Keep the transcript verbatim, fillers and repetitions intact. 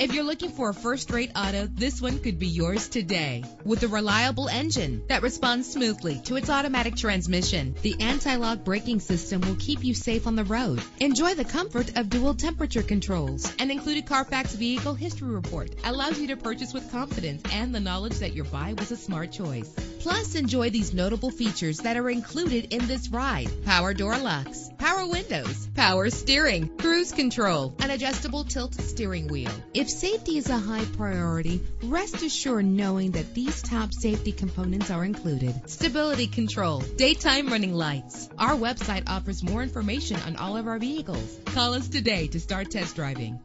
If you're looking for a first-rate auto, this one could be yours today. With a reliable engine that responds smoothly to its automatic transmission, the anti-lock braking system will keep you safe on the road. Enjoy the comfort of dual temperature controls. An included Carfax Vehicle History Report allows you to purchase with confidence and the knowledge that your buy was a smart choice. Plus, enjoy these notable features that are included in this ride: power door locks, power windows, power steering, cruise control, an adjustable tilt steering wheel. If safety is a high priority, rest assured knowing that these top safety components are included: stability control, daytime running lights. Our website offers more information on all of our vehicles. Call us today to start test driving.